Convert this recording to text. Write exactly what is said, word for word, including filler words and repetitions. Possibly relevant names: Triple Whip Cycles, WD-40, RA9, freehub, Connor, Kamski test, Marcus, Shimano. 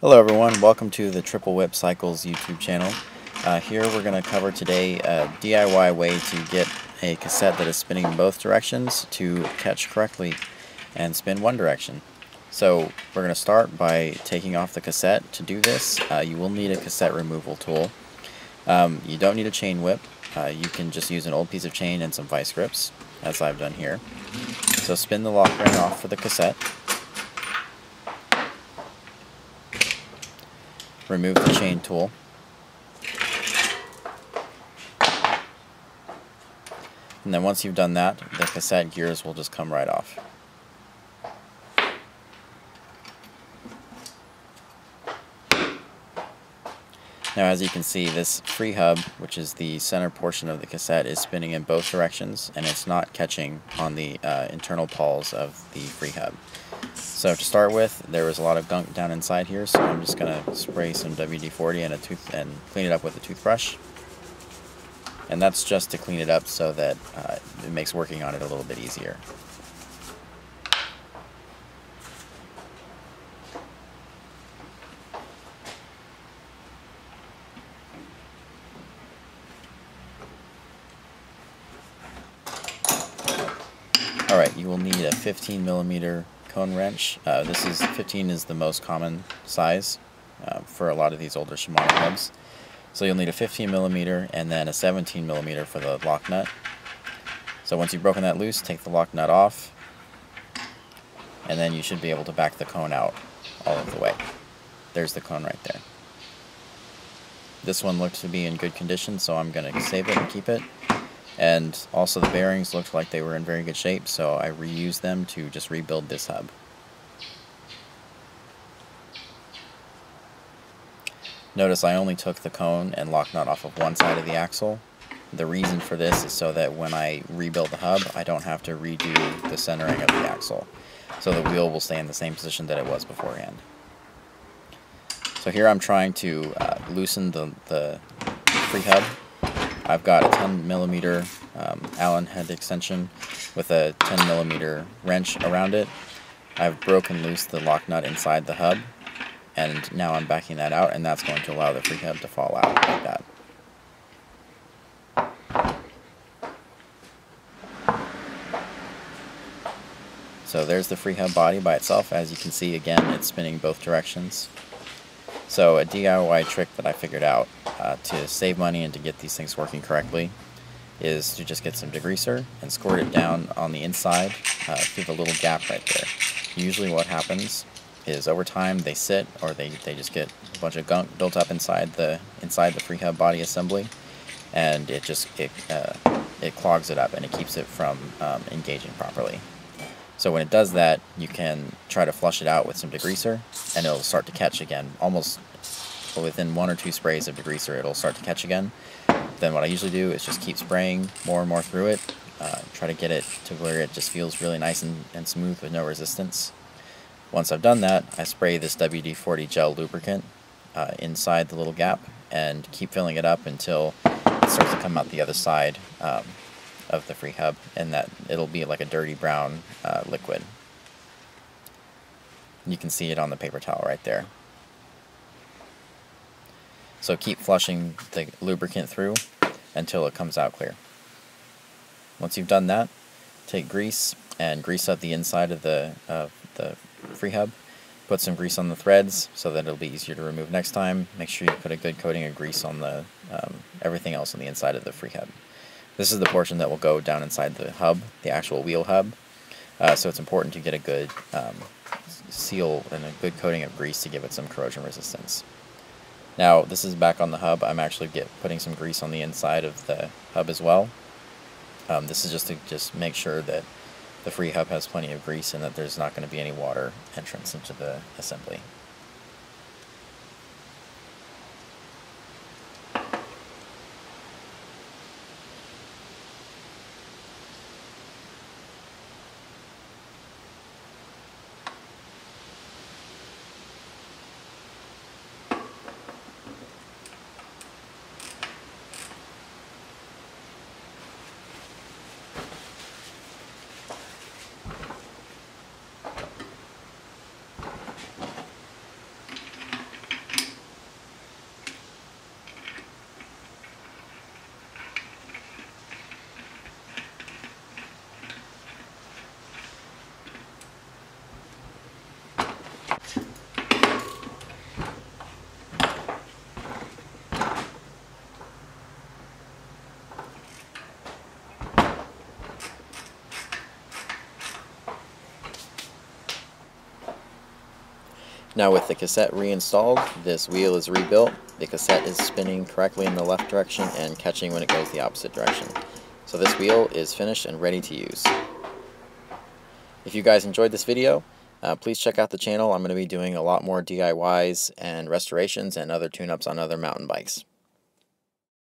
Hello everyone, welcome to the Triple Whip Cycles YouTube channel. Uh, here we're going to cover today a D I Y way to get a cassette that is spinning in both directions to catch correctly and spin one direction. So we're going to start by taking off the cassette. To do this, uh, you will need a cassette removal tool. Um, you don't need a chain whip. Uh, you can just use an old piece of chain and some vice grips, as I've done here. So spin the lock ring off for the cassette. Remove the chain tool. And then once you've done that, the cassette gears will just come right off. Now as you can see, this free hub, which is the center portion of the cassette, is spinning in both directions and it's not catching on the uh, internal pawls of the free hub. So to start with, there was a lot of gunk down inside here, so I'm just going to spray some W D forty and a tooth and clean it up with a toothbrush. And that's just to clean it up so that uh, it makes working on it a little bit easier. Alright, you will need a fifteen millimeter cone wrench. Uh, this is fifteen is the most common size uh, for a lot of these older Shimano hubs. So you'll need a fifteen millimeter and then a seventeen millimeter for the lock nut. So once you've broken that loose, take the lock nut off, and then you should be able to back the cone out all of the way. There's the cone right there. This one looked to be in good condition, so I'm going to save it and keep it. And also the bearings looked like they were in very good shape, so I reused them to just rebuild this hub. Notice I only took the cone and lock nut off of one side of the axle. The reason for this is so that when I rebuild the hub, I don't have to redo the centering of the axle. So the wheel will stay in the same position that it was beforehand. So here I'm trying to uh, loosen the, the free hub. I've got a ten millimeter um, Allen head extension with a ten millimeter wrench around it. I've broken loose the lock nut inside the hub, and now I'm backing that out, and that's going to allow the free hub to fall out like that. So there's the free hub body by itself. As you can see, again, it's spinning both directions. So a D I Y trick that I figured out uh, to save money and to get these things working correctly is to just get some degreaser and squirt it down on the inside uh, through the little gap right there. Usually what happens is over time they sit, or they, they just get a bunch of gunk built up inside the inside the free hub body assembly, and it just it, uh, it clogs it up and it keeps it from um, engaging properly. So when it does that, you can try to flush it out with some degreaser, and it'll start to catch again. Almost within one or two sprays of degreaser, it'll start to catch again. Then what I usually do is just keep spraying more and more through it, uh, try to get it to where it just feels really nice and, and smooth with no resistance. Once I've done that, I spray this W D forty gel lubricant uh, inside the little gap and keep filling it up until it starts to come out the other side um, of the free hub, and that it'll be like a dirty brown uh, liquid. You can see it on the paper towel right there. So keep flushing the lubricant through until it comes out clear. Once you've done that, take grease and grease up the inside of the, uh, the free hub. Put some grease on the threads so that it'll be easier to remove next time. Make sure you put a good coating of grease on the um, everything else on the inside of the free hub. This is the portion that will go down inside the hub, the actual wheel hub. Uh, so it's important to get a good um, seal and a good coating of grease to give it some corrosion resistance. Now this is back on the hub. I'm actually get, putting some grease on the inside of the hub as well. Um, this is just to just make sure that the free hub has plenty of grease and that there's not going to be any water entrance into the assembly. Now with the cassette reinstalled, this wheel is rebuilt. The cassette is spinning correctly in the left direction and catching when it goes the opposite direction. So this wheel is finished and ready to use. If you guys enjoyed this video, uh, please check out the channel. I'm going to be doing a lot more D I Ys and restorations and other tune-ups on other mountain bikes.